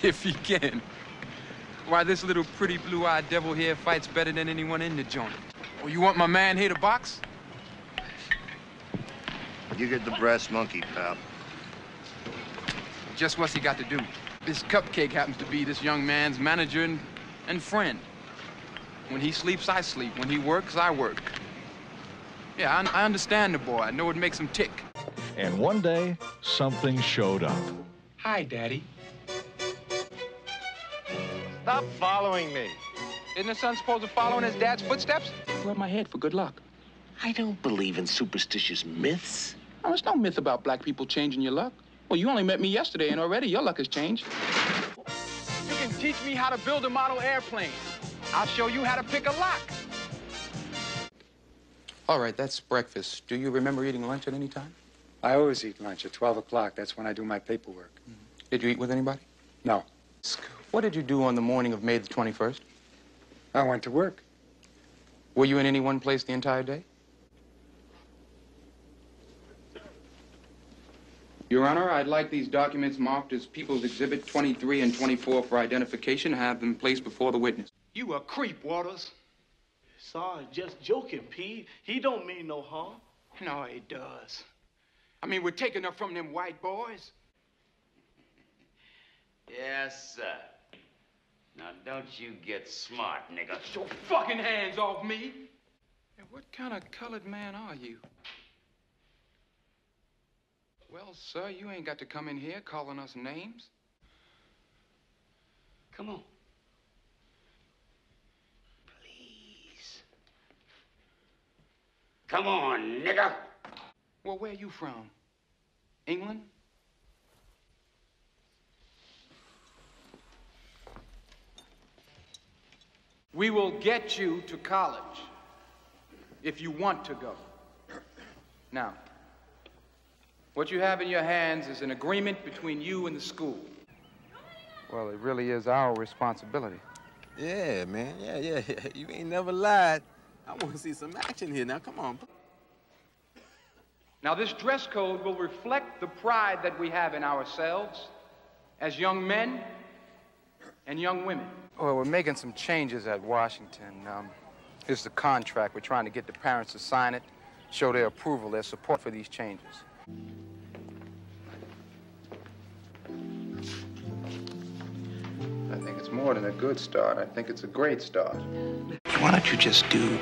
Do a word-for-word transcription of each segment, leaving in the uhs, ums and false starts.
If he can. Why, this little pretty blue-eyed devil here fights better than anyone in the joint. Oh, you want my man here to box? You get the brass monkey, pal. Just what's he got to do? This cupcake happens to be this young man's manager and, and friend. When he sleeps, I sleep. When he works, I work. Yeah, I, I understand the boy. I know what makes him tick. And one day, something showed up. Hi, Daddy. Stop following me. Isn't the son supposed to follow in his dad's footsteps? Rub my head for good luck. I don't believe in superstitious myths. Oh, there's no myth about black people changing your luck. Well, you only met me yesterday, and already your luck has changed. You can teach me how to build a model airplane. I'll show you how to pick a lock. All right, that's breakfast. Do you remember eating lunch at any time? I always eat lunch at twelve o'clock. That's when I do my paperwork. Mm-hmm. Did you eat with anybody? No. School. What did you do on the morning of May the twenty-first? I went to work. Were you in any one place the entire day? Your Honor, I'd like these documents marked as People's Exhibit twenty-three and twenty-four for identification. Have them placed before the witness. You a creep, Waters. Sorry, just joking, P. He don't mean no harm. No, he does. I mean, we're taking her from them white boys. Yes, sir. Now, don't you get smart, nigga. Get your fucking hands off me! Hey, what kind of colored man are you? Well, sir, you ain't got to come in here calling us names. Come on. Please. Come on, nigga! Well, where are you from? England? We will get you to college, if you want to go. Now, what you have in your hands is an agreement between you and the school. Well, it really is our responsibility. Yeah, man, yeah, yeah, yeah. You ain't never lied. I want to see some action here now, come on. Now, this dress code will reflect the pride that we have in ourselves as young men and young women. Well, we're making some changes at Washington. Um, here's the contract. We're trying to get the parents to sign it, show their approval, their support for these changes. I think it's more than a good start. I think it's a great start. Why don't you just do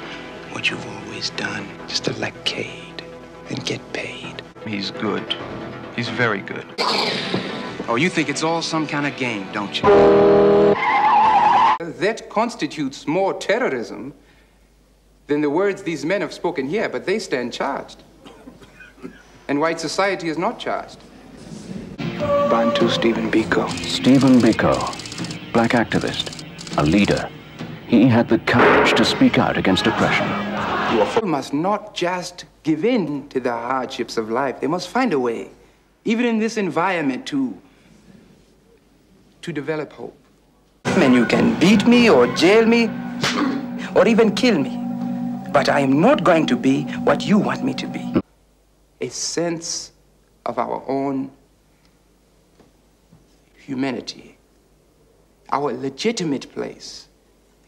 what you've always done? Just elect Cade and get paid. He's good. He's very good. Oh, you think it's all some kind of game, don't you? That constitutes more terrorism than the words these men have spoken here, but they stand charged. And white society is not charged. Bantu Stephen Biko. Stephen Biko, black activist, a leader. He had the courage to speak out against oppression. People must not just give in to the hardships of life. They must find a way, even in this environment, to, to develop hope. And you can beat me or jail me or even kill me, but I am not going to be what you want me to be. A sense of our own humanity, our legitimate place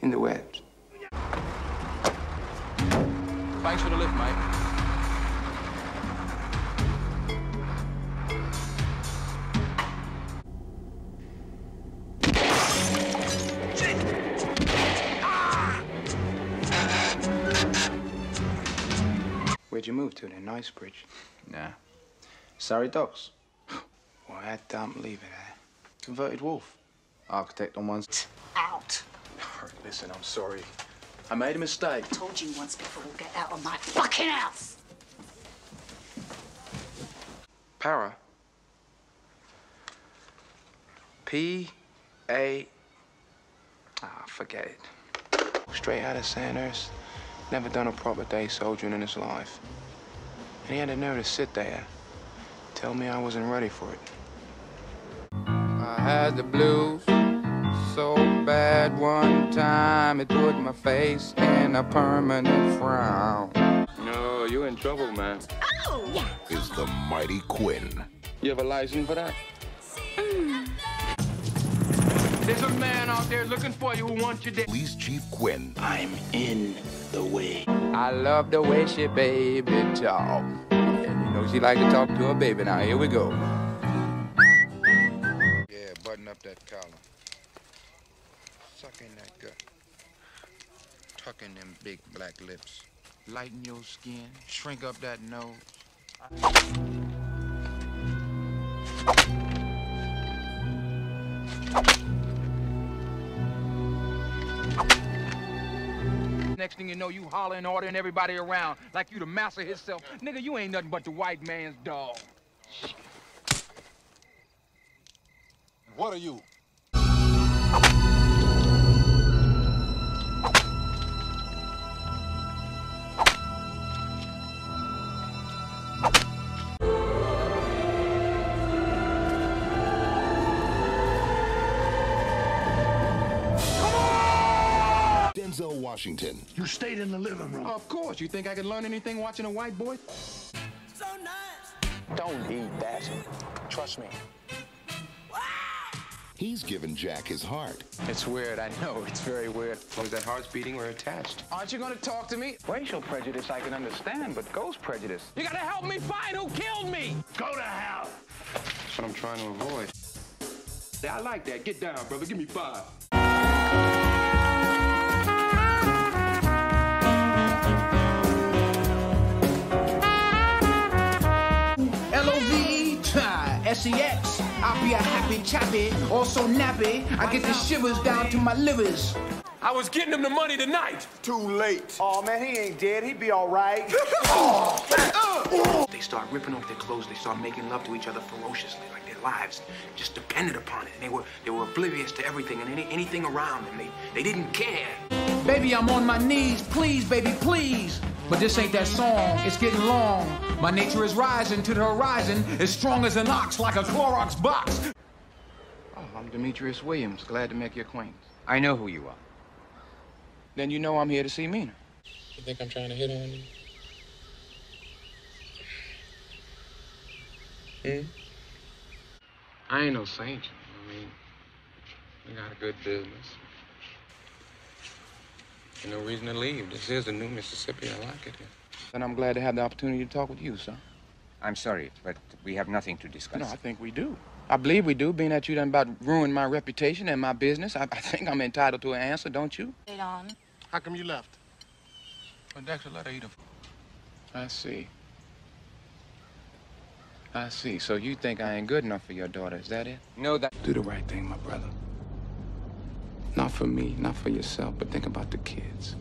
in the world. Thanks for the lift, mate. Where'd you move to, then? Nicebridge? Nah. Surrey Docks. Why, I don't believe it, eh? Converted Wolf. Architect on one. Out! Listen, I'm sorry. I made a mistake. I told you once before, get out of my fucking house! Para? P A. Ah, forget it. Straight out of Sandhurst. Never done a proper day soldiering in his life. And he had the nerve to sit there, tell me I wasn't ready for it. I had the blues so bad one time it put my face in a permanent frown. No, you in trouble, man. Oh, yeah. Is the mighty Quinn. You have a license for that? Mm. There's a man out there looking for you who wants you dead. Police Chief Quinn. I'm in the way. I love the way she baby talk. And you know she like to talk to her baby. Now here we go. Yeah, button up that collar. Suck in that gut. Tuck in them big black lips. Lighten your skin. Shrink up that nose. Next thing you know, you hollering, ordering everybody around like you the master himself. Nigga, you ain't nothing but the white man's dog. What are you? Washington. You stayed in the living room. Of course. You think I could learn anything watching a white boy? So nice. Don't eat that. Trust me. He's given Jack his heart. It's weird. I know. It's very weird. Was that heart's beating? We're attached. Aren't you going to talk to me? Racial prejudice I can understand, but ghost prejudice. You got to help me find who killed me. Go to hell. That's what I'm trying to avoid. Yeah, I like that. Get down, brother. Give me five. S E X, I'll be a happy chappy, also nappy. I get the shivers down to my livers. I was getting him the money tonight. Too late. Oh man, he ain't dead. He'd be all right. Oh. They start ripping off their clothes. They start making love to each other ferociously, like their lives just depended upon it. And they were they were oblivious to everything and any, anything around them. They they didn't care. Baby, I'm on my knees. Please, baby, please. But this ain't that song, it's getting long. My nature is rising to the horizon, as strong as an ox, like a Clorox box. Oh, I'm Demetrius Williams, glad to make your acquaintance. I know who you are. Then you know I'm here to see Mina. You think I'm trying to hit on you? Hmm? I ain't no saint, I mean, we got a good business. There's no reason to leave. This is the new Mississippi. I like it here. And I'm glad to have the opportunity to talk with you, sir. I'm sorry, but we have nothing to discuss. No, I think we do. I believe we do, being that you done about ruined my reputation and my business. I, I think I'm entitled to an answer, don't you? Wait on. How come you left? Well, Dexter let her eat him. I see. I see. So you think I ain't good enough for your daughter, is that it? No, that... Do the right thing, my brother. Not for me, not for yourself, but think about the kids.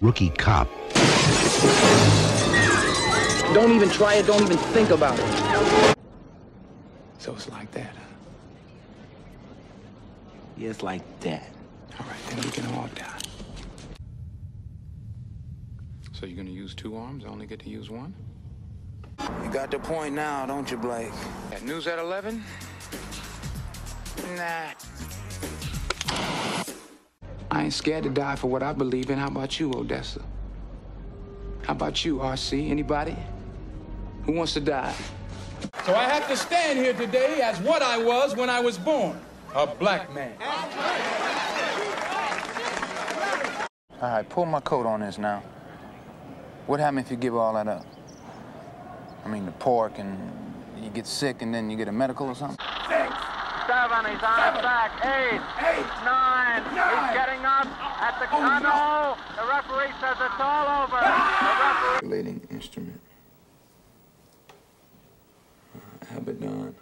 Rookie cop. Don't even try it, don't even think about it. So it's like that, huh? Yeah, it's like that. All right, then we can walk down. So you're gonna use two arms? I only get to use one? You got the point now, don't you, Blake? That news at eleven? Nah. I ain't scared to die for what I believe in. How about you, Odessa? How about you, R C? Anybody? Who wants to die? So I have to stand here today as what I was when I was born. A black man. All right, pull my coat on this now. What happens if you give all that up? I mean, the pork, and you get sick, and then you get a medical or something? Six. Seven, he's on his back. Eight. Eight. Nine. Nine. He's getting up at the oh, corner. No. The referee says it's all over. Ah. The referee... instrument. Uh, Abaddon.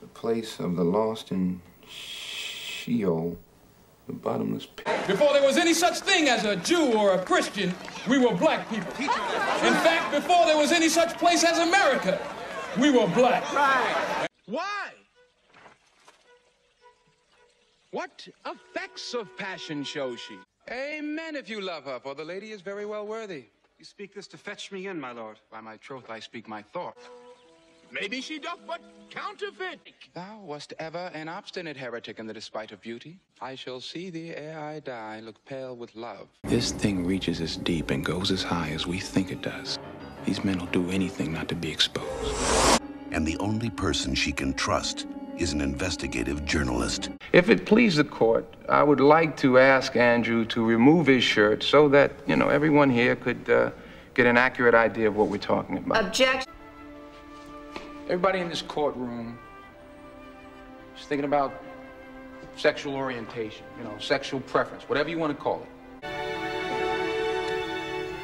The place of the lost in Sheol. The bottomless pit. Before there was any such thing as a Jew or a Christian, we were black people. In fact, before there was any such place as America, we were black. Right. Why? What effects of passion shows she? Amen if you love her, for the lady is very well worthy. You speak this to fetch me in, my lord. By my troth, I speak my thought. Maybe she doth but counterfeit. Thou wast ever an obstinate heretic in the despite of beauty. I shall see thee ere I die, look pale with love. This thing reaches as deep and goes as high as we think it does. These men will do anything not to be exposed. And the only person she can trust is an investigative journalist. If it please the court, I would like to ask Andrew to remove his shirt so that, you know, everyone here could uh, get an accurate idea of what we're talking about. Objection. Everybody in this courtroom is thinking about sexual orientation, you know, sexual preference, whatever you want to call it.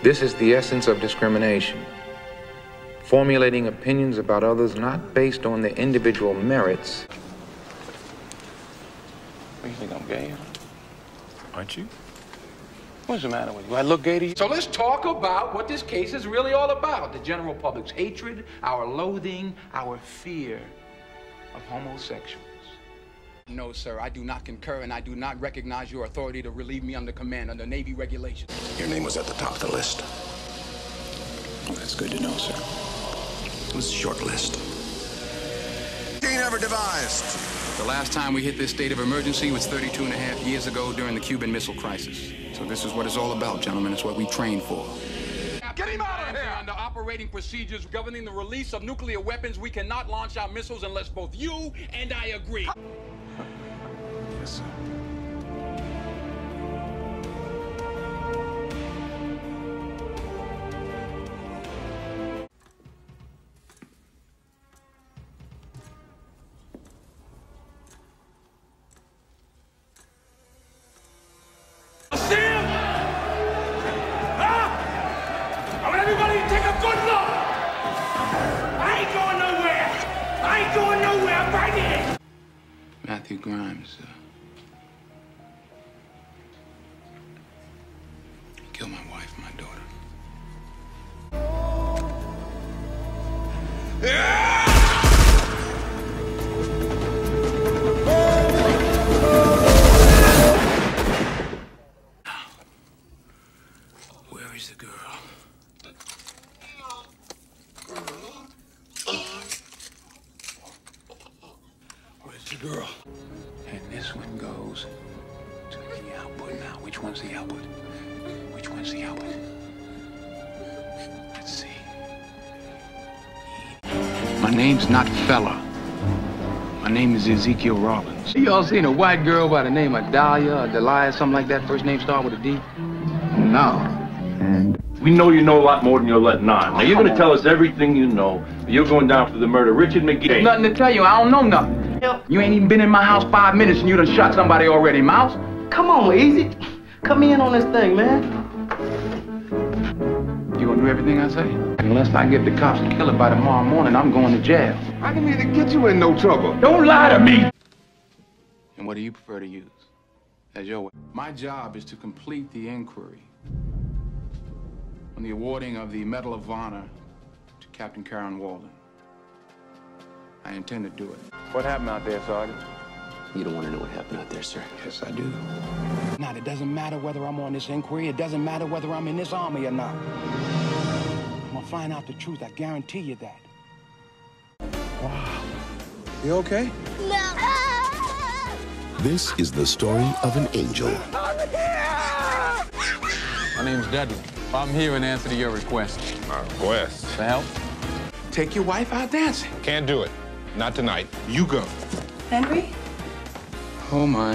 This is the essence of discrimination. Formulating opinions about others not based on their individual merits. What do you think, I'm gay? Aren't you? What's the matter with you? I look gay to you? So let's talk about what this case is really all about. The general public's hatred, our loathing, our fear of homosexuals. No, sir, I do not concur, and I do not recognize your authority to relieve me under command under Navy regulations. Your name was at the top of the list. Well, that's good to know, sir. It was a short list. He never devised. The last time we hit this state of emergency was thirty-two and a half years ago during the Cuban Missile Crisis. So this is what it's all about, gentlemen. It's what we trained for. Get him out of here! Under operating procedures governing the release of nuclear weapons, we cannot launch our missiles unless both you and I agree. Yes, sir. Ezekiel Rollins. Y'all seen a white girl by the name of Dahlia or Delia, something like that? First name start with a D? No. And we know you know a lot more than you're letting on. Now, you're going to tell us everything you know. You're going down for the murder. Richard McGee. There's nothing to tell you. I don't know nothing. You ain't even been in my house five minutes and you done shot somebody already, Mouse. Come on, Easy. Come in on this thing, man. You going to do everything I say? Unless I get the cops and kill it by tomorrow morning, I'm going to jail. I can either get you in no trouble. Don't lie to me! And what do you prefer to use as your way? My job is to complete the inquiry on the awarding of the Medal of Honor to Captain Karen Walden. I intend to do it. What happened out there, Sergeant? You don't want to know what happened out there, sir. Yes, I do. Now, it doesn't matter whether I'm on this inquiry. It doesn't matter whether I'm in this army or not. I'm going to find out the truth. I guarantee you that. Wow. You okay? No. This is the story of an angel. My name's Dudley. I'm here in answer to your request. My request? To help? Take your wife out dancing. Can't do it. Not tonight. You go. Henry? Oh, my.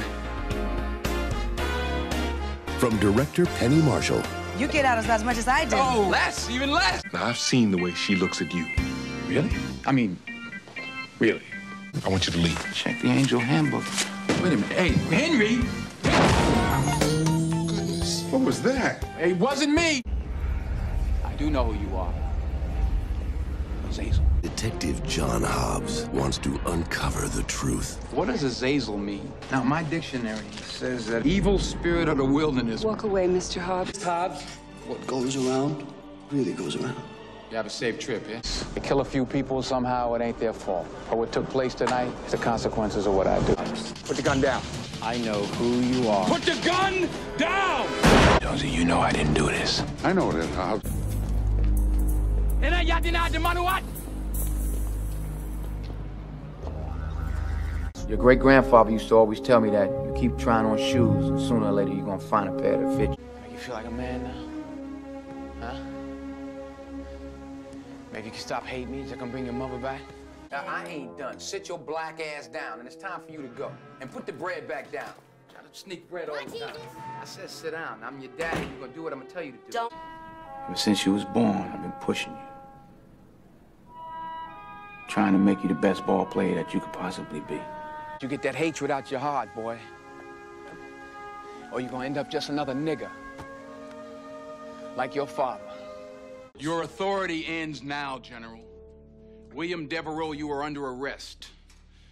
From director Penny Marshall. You get out as much as I do. Oh, less, even less. Now, I've seen the way she looks at you. Really? I mean, really. I want you to leave. Check the angel handbook. Wait a minute. Hey, Henry! Goodness. What was that? It wasn't me. I do know who you are. Azazel. Detective John Hobbs wants to uncover the truth. What does Azazel mean? Now, my dictionary says that evil spirit of the wilderness. Walk away, Mister Hobbs. Hobbs, what goes around really goes around. You have a safe trip, yeah? They kill a few people, somehow it ain't their fault. But what took place tonight is the consequences of what I do. Put the gun down. I know who you are. Put the gun down! Jonesy, you know I didn't do this. I know it. How? Your great-grandfather used to always tell me that you keep trying on shoes, and sooner or later you're gonna find a pair that fit you. Make you feel like a man now? Huh? Maybe you can stop hating me so I can bring your mother back? Now, I ain't done. Sit your black ass down, and it's time for you to go. And put the bread back down. Try to sneak bread all the time. I said sit down. I'm your daddy. You're gonna do what I'm gonna tell you to do. Don't. Ever since you was born, I've been pushing you. Trying to make you the best ball player that you could possibly be. You get that hatred out your heart, boy. Or you're gonna end up just another nigga. Like your father. Your authority ends now, General. William Devereaux, you are under arrest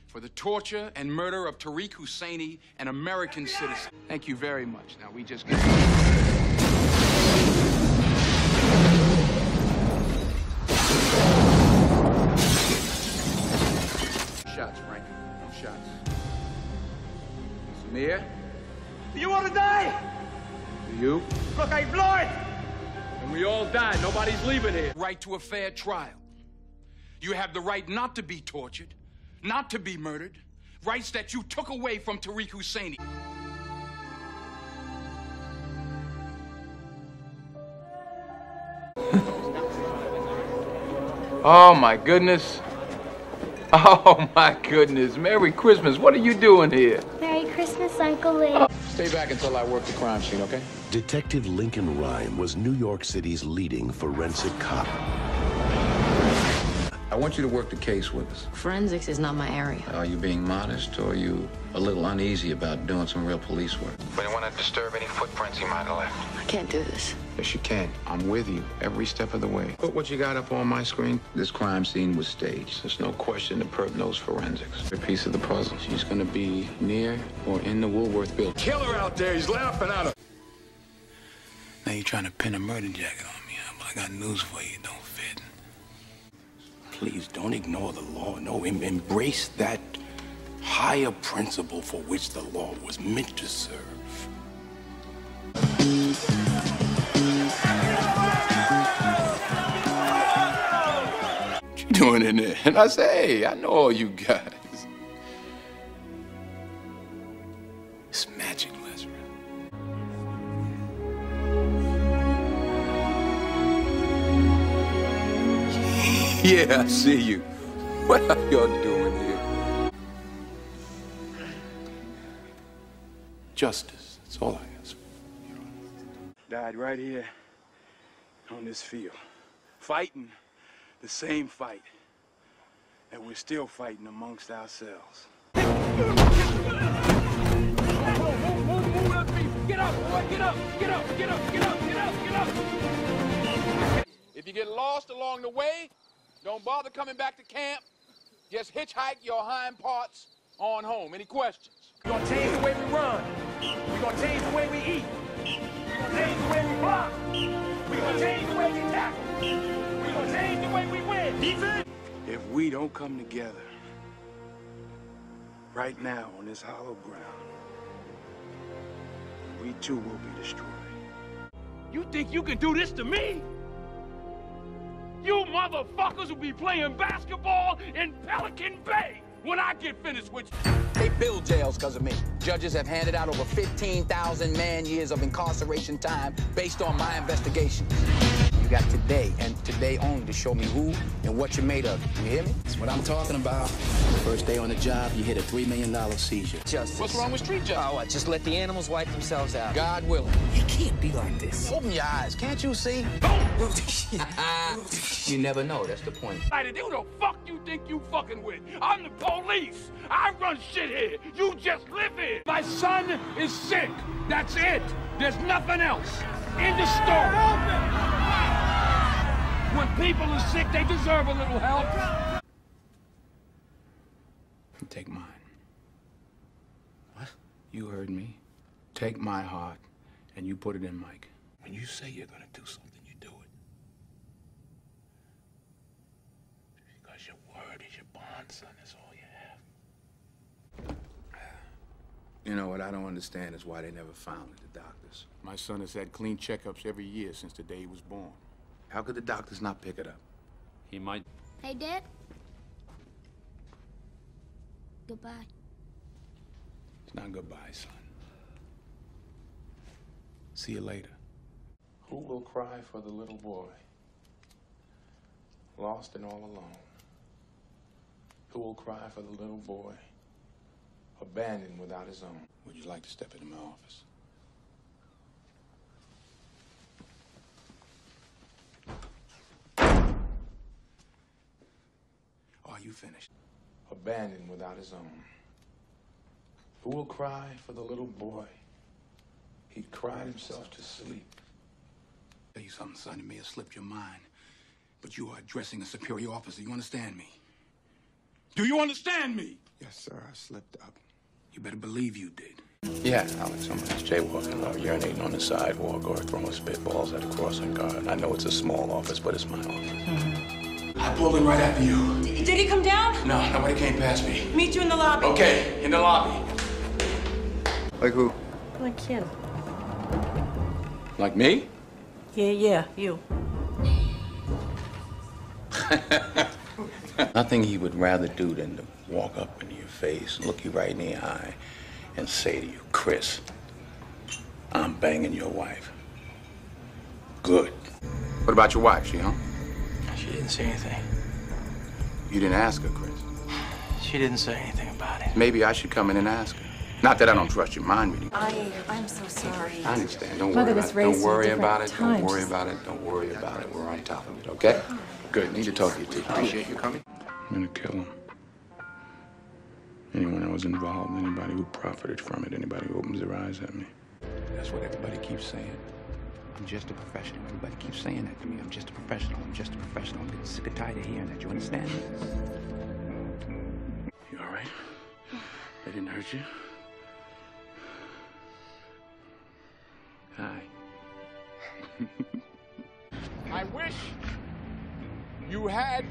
for the torture and murder of Tariq Husseini, an American citizen. Thank you very much. Now, we just... Shots, Frankie. No shots. Samir? Do you want to die? Do you? Look, I blow it! And we all die. Nobody's leaving here. Right to a fair trial. You have the right not to be tortured, not to be murdered, rights that you took away from Tariq Husseini. Oh, my goodness. Oh, my goodness. Merry Christmas. What are you doing here? Merry Christmas, Uncle Lee. Stay back until I work the crime scene, okay? Detective Lincoln Rhyme was New York City's leading forensic cop. I want you to work the case with us. Forensics is not my area. Are you being modest, or are you a little uneasy about doing some real police work? We don't want to disturb any footprints he might have left. I can't do this. Yes, you can. I'm with you every step of the way. Put what you got up on my screen. This crime scene was staged. There's no question the perp knows forensics. A piece of the puzzle. She's going to be near or in the Woolworth building. Killer out there. He's laughing at her. Now you're trying to pin a murder jacket on me, huh? But I got news for you. Don't fit. Please don't ignore the law. No, em embrace that higher principle for which the law was meant to serve. What you doing in there? And I say, hey, I know all you guys. It's magic, Lesra. Yeah, I see you. What are y'all doing here? Justice, that's all I ask for. Died right here on this field, fighting the same fight that we're still fighting amongst ourselves. Move, move, move up, people. Get up, boy, get up, get up, get up, get up, get up, get up. If you get lost along the way, don't bother coming back to camp. Just hitchhike your hind parts on home. Any questions? We're gonna change the way we run. We're gonna change the way we eat. We're gonna change the way we block. We're gonna change the way we tackle. We're gonna change the way we win. Defense! If we don't come together right now on this hollow ground, we too will be destroyed. You think you can do this to me? You motherfuckers will be playing basketball in Pelican Bay when I get finished with you. They build jails because of me. Judges have handed out over fifteen thousand man-years of incarceration time based on my investigation. You got today and today only to show me who and what you're made of. You hear me? That's what I'm talking about. First day on the job, you hit a three million dollar seizure. Justice. What's wrong with street justice? Oh, I just let the animals wipe themselves out. God willing. It can't be like this. Open your eyes. Can't you see? You never know. That's the point. I didn't do the fuck you think you fucking with. I'm the police. I run shit here. You just live here. My son is sick. That's it. There's nothing else. End of story. When people are sick, they deserve a little help. Take mine. What? You heard me. Take my heart, and you put it in Mike. When you say you're gonna do something, you do it. Because your word is your bond, son. That's all you have. You know, what I don't understand is why they never found it, the doctors. My son has had clean checkups every year since the day he was born. How could the doctors not pick it up? He might... Hey, Dad. Goodbye. It's not goodbye, son. See you later. Who will cry for the little boy? Lost and all alone. Who will cry for the little boy? Abandoned without his own. Would you like to step into my office? Are you finished? Abandoned without his own. Who will cry for the little boy? He cried himself to sleep. Tell you something, son, it may have slipped your mind, but you are addressing a superior officer. You understand me? Do you understand me? Yes, sir, I slipped up. You better believe you did. Yeah, Alex, somebody's jaywalking or urinating on the sidewalk or throwing spitballs at a crossing guard. I know it's a small office, but it's my office. Mm -hmm. I pulled him right after you. D did he come down? No, nobody came past me. Meet you in the lobby. Okay, in the lobby. Like who? Like him. Like me? Yeah, yeah, you. Nothing he would rather do than to walk up into your face, look you right in the eye, and say to you, Chris, I'm banging your wife. Good. What about your wife, she home? She didn't say anything. You didn't ask her, Chris? She didn't say anything about it. Maybe I should come in and ask her. Not that I don't trust your mind reading. I, I'm so sorry. I understand. Don't worry about it. Don't worry about it. Don't worry about it. Don't worry about it. We're on top of it, okay? Good. Need to talk to you, too. Appreciate you coming. I'm gonna kill him. Anyone that was involved, anybody who profited from it, anybody who opens their eyes at me. That's what everybody keeps saying. I'm just a professional. Everybody keeps saying that to me. I'm just a professional. I'm just a professional. I'm getting sick and tired of hearing that. You understand? You all right? They didn't hurt you? Hi. I wish you had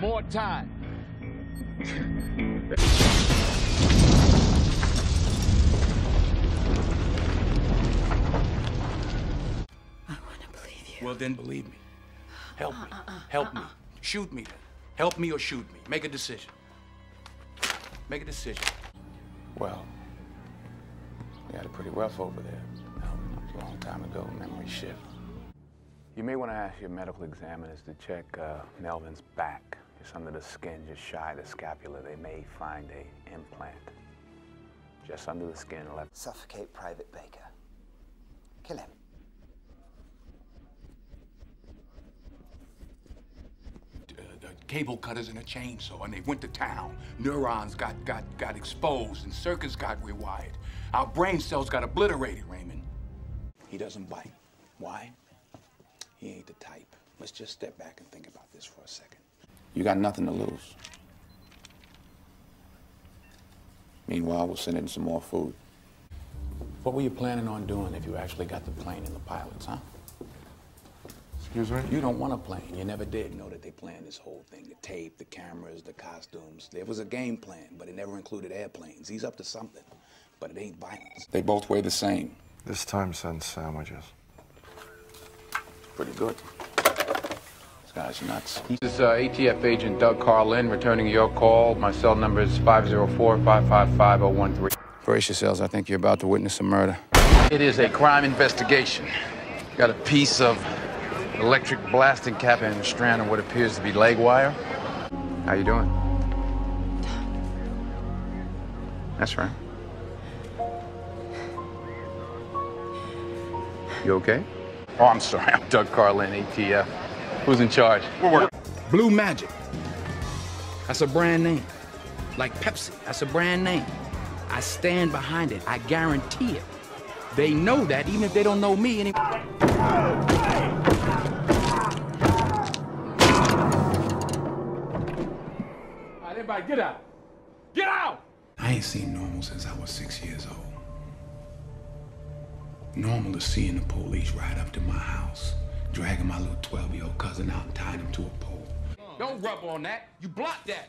more time. I want to believe you. Well, then believe me. Help uh, me. Uh, uh, Help uh, uh. me. Shoot me. Help me or shoot me. Make a decision. Make a decision. Well, we had it pretty rough over there. A long time ago, memory shift. You may want to ask your medical examiners to check uh, Melvin's back. It's under the skin, just shy of the scapula. They may find a implant. Just under the skin. Left. Suffocate Private Baker. Kill him. Uh, the cable cutters and a chainsaw, and they went to town. Neurons got, got, got exposed, and circuits got rewired. Our brain cells got obliterated, Raymond. He doesn't bite. Why? He ain't the type. Let's just step back and think about this for a second. You got nothing to lose. Meanwhile, we'll send in some more food. What were you planning on doing if you actually got the plane and the pilots, huh? Excuse me? You don't want a plane. You never did know that they planned this whole thing. The tape, the cameras, the costumes. There was a game plan, but it never included airplanes. He's up to something, but it ain't violence. They both weigh the same. This time sends sandwiches. Pretty good. This guy's nuts. This is uh, A T F agent Doug Carlin returning your call. My cell number is five zero four, five five five, zero one three. Brace yourselves. I think you're about to witness a murder. It is a crime investigation. Got a piece of electric blasting cap and a strand of what appears to be leg wire. How you doing? That's right. You okay? Oh, I'm sorry. I'm Doug Carlin, A T F. Who's in charge? We're working. Blue Magic. That's a brand name. Like Pepsi, that's a brand name. I stand behind it. I guarantee it. They know that, even if they don't know me anymore. All right, everybody, get out. Get out! I ain't seen normal since I was six years old. Normal is seeing the police ride up to my house, dragging my little twelve-year-old cousin out and tying him to a pole. Don't rub on that. You blocked that.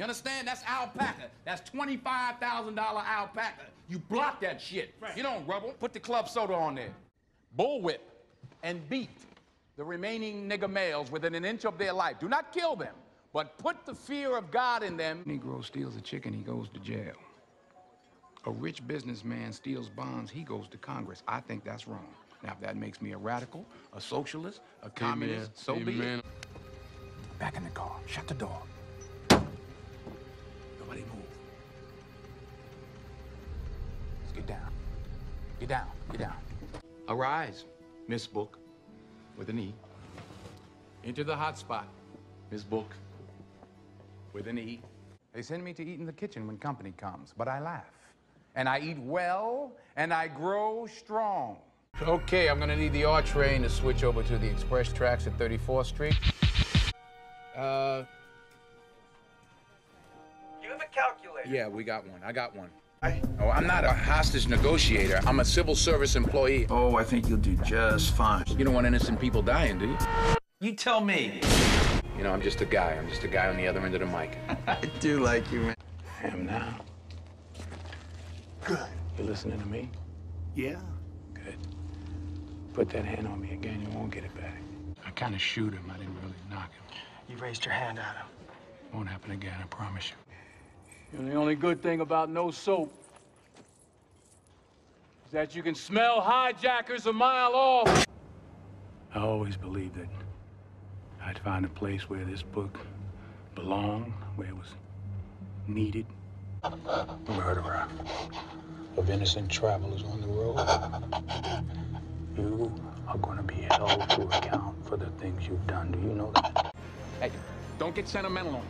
You understand? That's alpaca. That's twenty-five thousand dollar alpaca. You block that shit. Right. You don't rubble. Put the club soda on there. Bullwhip and beat the remaining nigger males within an inch of their life. Do not kill them, but put the fear of God in them. Negro steals a chicken, he goes to jail. A rich businessman steals bonds, he goes to Congress. I think that's wrong. Now, if that makes me a radical, a socialist, a communist, so be it. Back in the car. Shut the door. Nobody move. Let's get down. Get down. Get down. Arise, Miss Book, with an E. Enter the hot spot, Miss Book, with an E. They send me to eat in the kitchen when company comes, but I laugh. And I eat well, and I grow strong. Okay, I'm gonna need the R train to switch over to the express tracks at thirty-fourth street. Uh... You have a calculator? Yeah, we got one. I got one. I... Oh, I'm not a hostage negotiator. I'm a civil service employee. Oh, I think you'll do just fine. You don't want innocent people dying, do you? You tell me. You know, I'm just a guy. I'm just a guy on the other end of the mic. I do like you, man. I am now. Good. You listening to me? Yeah. Good. Put that hand on me again, you won't get it back. I kind of shoot him. I didn't really knock him. You raised your hand at him. Won't happen again, I promise you. You know, the only good thing about no soap is that you can smell hijackers a mile off. I always believed that I'd find a place where this book belonged, where it was needed. Murderer of innocent travelers on the road. You are going to be held to account for the things you've done. Do you know that? Hey, don't get sentimental on me.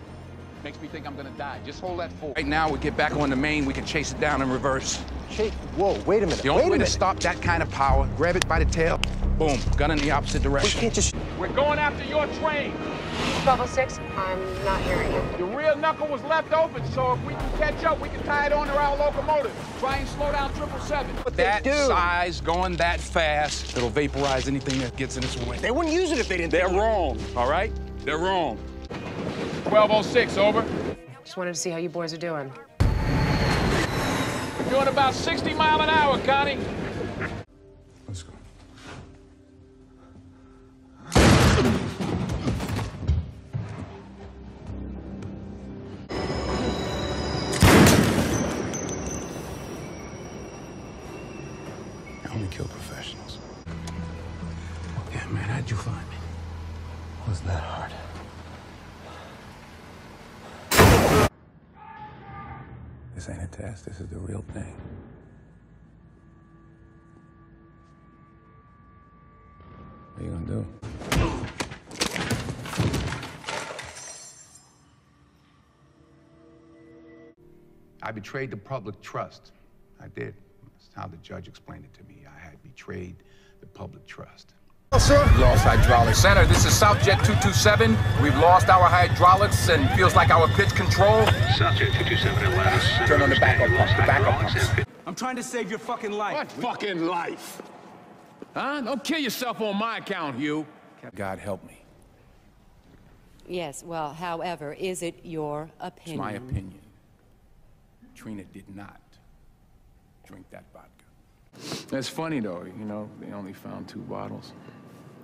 Makes me think I'm going to die. Just hold that fort. Right now, we get back on the main. We can chase it down in reverse. Chase? Whoa, wait a minute. The only way to stop that kind of power, grab it by the tail, boom, gun in the opposite direction. We can't just... We're going after your train. twelve oh six, I'm not hearing you. The rear knuckle was left open, so if we can catch up, we can tie it on to our locomotive. Try and slow down triple seven. But that size, going that fast, it'll vaporize anything that gets in its way. They wouldn't use it if they didn't. They're wrong, all right? They're wrong. twelve oh six, over. Just wanted to see how you boys are doing. We're doing about sixty miles an hour, Connie. Let's go. I only kill professionals. Yeah, man, how'd you find me? Wasn't that hard? This ain't a test, this is the real thing. What are you gonna do? I betrayed the public trust. I did. That's how the judge explained it to me. I had betrayed the public trust. Oh, sir. We lost hydraulics. Center, this is SouthJet two twenty-seven. We've lost our hydraulics and feels like our pitch control. SouthJet two twenty-seven, Atlanta Center. Turn on the backup pumps, the backup pumps. I'm trying to save your fucking life. What fucking life? Huh? Don't kill yourself on my account, Hugh. God help me. Yes, well, however, is it your opinion? It's my opinion. Trina did not drink that vodka. That's funny, though. You know, they only found two bottles.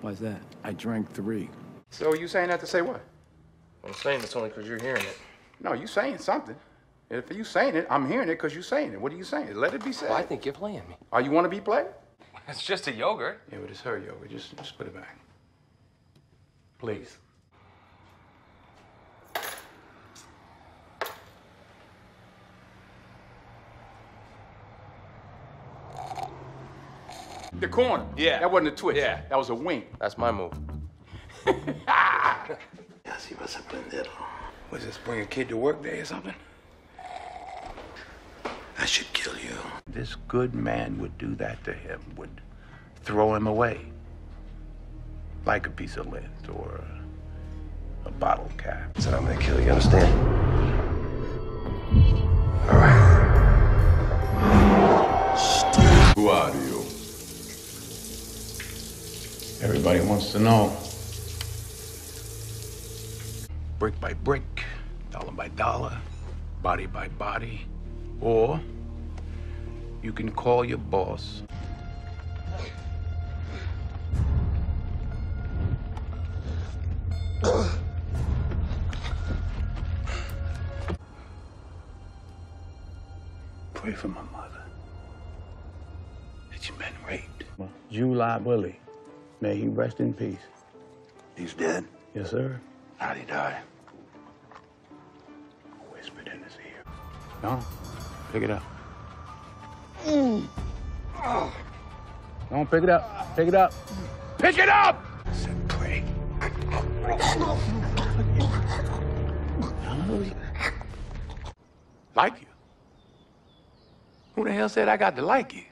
Why's that? I drank three. So are you saying that to say what? I'm saying it's only because you're hearing it. No, you saying something. If you saying it, I'm hearing it because you're saying it. What are you saying? Let it be said. Well, I think you're playing me. Oh, you want to be played? It's just a yogurt. Yeah, but it's her yogurt. Just, just put it back. Please. The corner. Yeah. That wasn't a twist. Yeah. That was a wink. That's my move. Was this bring a kid to work day or something? I should kill you. This good man would do that to him, would throw him away. Like a piece of lint or a, a bottle cap. So I'm gonna kill you, understand? All right. Who are you? Everybody wants to know. Brick by brick, dollar by dollar, body by body, or you can call your boss. Pray for my mother that you've been raped. July Willie, may he rest in peace. He's dead? Yes, sir. How'd he die? I whispered in his ear. No, pick it up. Mm. Oh. Don't pick it up. Pick it up. Pick it up! I said, pray. Like you? Who the hell said I got to like you?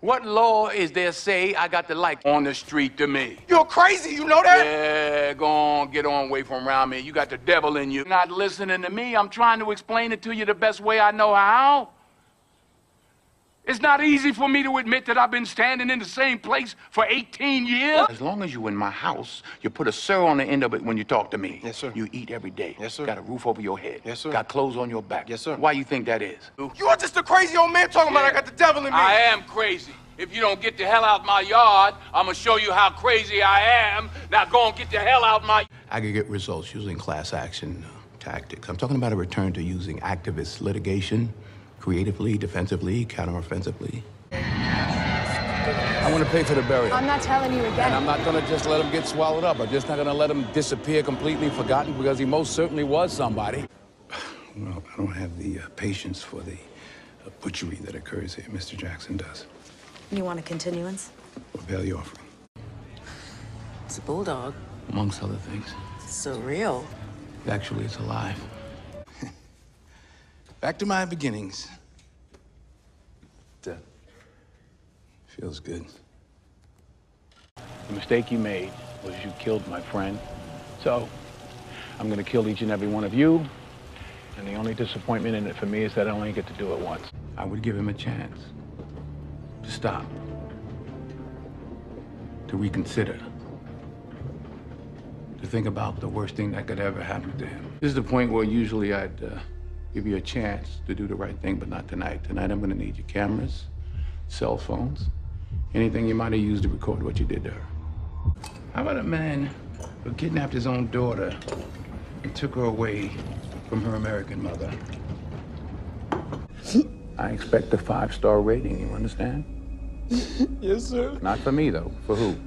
What law is there say I got to like on the street to me? You're crazy, you know that? Yeah, go on, get on away from around me. You got the devil in you. You're not listening to me. I'm trying to explain it to you the best way I know how. It's not easy for me to admit that I've been standing in the same place for eighteen years. As long as you're in my house, you put a sir on the end of it when you talk to me. Yes, sir. You eat every day. Yes, sir. Got a roof over your head. Yes, sir. Got clothes on your back. Yes, sir. Why you think that is? You're just a crazy old man talking yeah. about I got the devil in me. I am crazy. If you don't get the hell out my yard, I'm going to show you how crazy I am. Now go and get the hell out my... Aggregate results using class action tactics. I'm talking about a return to using activist litigation. Creatively, defensively, counteroffensively. I want to pay for the burial. I'm not telling you again. And I'm not going to just let him get swallowed up. I'm just not going to let him disappear completely forgotten because he most certainly was somebody. Well, I don't have the uh, patience for the uh, butchery that occurs here. Mister Jackson does. You want a continuance? Or value offering. It's a bulldog. Amongst other things. It's surreal. Actually, it's alive. Back to my beginnings. That feels good. The mistake you made was you killed my friend. So I'm going to kill each and every one of you. And the only disappointment in it for me is that I only get to do it once. I would give him a chance to stop, to reconsider, to think about the worst thing that could ever happen to him. This is the point where usually I'd... Uh, give you a chance to do the right thing, but not tonight. Tonight, I'm gonna need your cameras, cell phones, anything you might have used to record what you did to her. How about a man who kidnapped his own daughter and took her away from her American mother? I expect a five-star rating, you understand? Yes, sir. Not for me, though. For who?